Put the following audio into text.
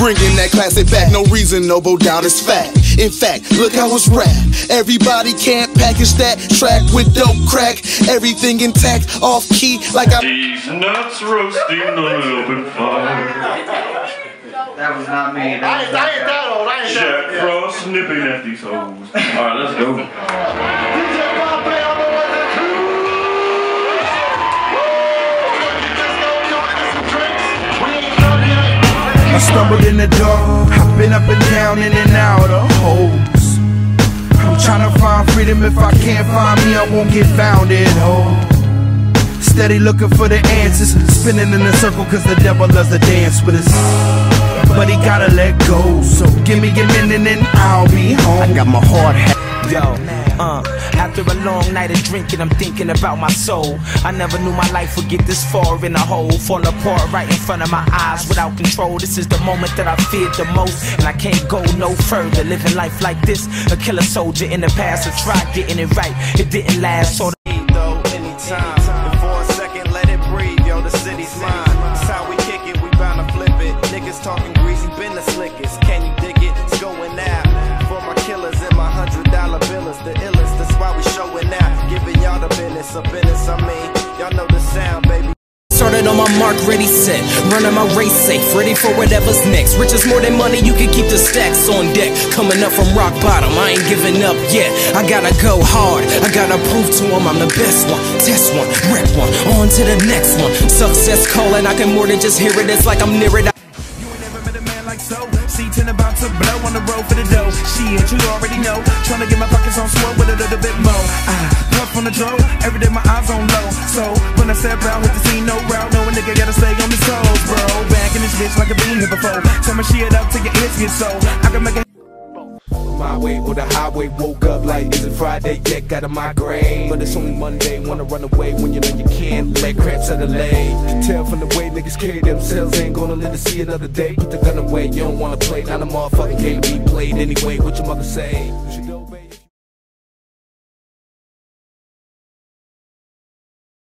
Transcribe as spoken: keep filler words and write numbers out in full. bringing that classic back. No reason, no bow down, it's fact. In fact, look how it's wrapped. Everybody can't package that track with dope crack. Everything intact, off key, like I. These nuts roasting on an open fire. That was not me. That I, was not I ain't that old. I ain't Jack that old. Jack Frost nipping at these hoes. Alright, let's go. D J Bob Bay on the one and two. I stumbled in the dark. I've been up and down, in and out of holes. I'm trying to find freedom. If I can't find me, I won't get found at all. Steady looking for the answers. Spinning in a circle cause the devil loves to dance with us. But he gotta let go, so give me a minute and I'll be home. I got my heart hacked, yo. Uh, after a long night of drinking, I'm thinking about my soul. I never knew my life would get this far in a hole. Fall apart right in front of my eyes without control. This is the moment that I feared the most, and I can't go no further. Living life like this, a killer soldier in the past. I tried getting it right, it didn't last. So though, anytime. Talking greasy, been the slickest. Can you dig it? It's going out for my killers and my hundred dollar billers. The illest, that's why we showing out. Giving y'all the business, a business. I mean, y'all know the sound, baby. Started on my mark, ready, set. Running my race safe, ready for whatever's next. Riches more than money, you can keep the stacks on deck. Coming up from rock bottom, I ain't giving up yet. I gotta go hard, I gotta prove to them I'm the best one. Test one, rep one, on to the next one. Success calling, I can more than just hear it. It's like I'm near it. I So, C ten about to blow on the road for the dough. Shit, you already know. Trying to get my pockets on swole with a little bit more. I puff on the draw, every day my eyes on low. So, when I step out, hit the scene, no route. No, a nigga gotta stay on the toes, bro. Back in this bitch like I've been here before. Turn my shit up till your ears get so I can make a my way or the highway. Woke up like, is it Friday yet? Got a migraine, but it's only Monday. Wanna run away when you know you can't. Leg cramps out of leg. Can tell from the way niggas carry themselves. Ain't gonna live to see another day. Put the gun away, you don't wanna play. Now the motherfucking game be played anyway. What your mother say?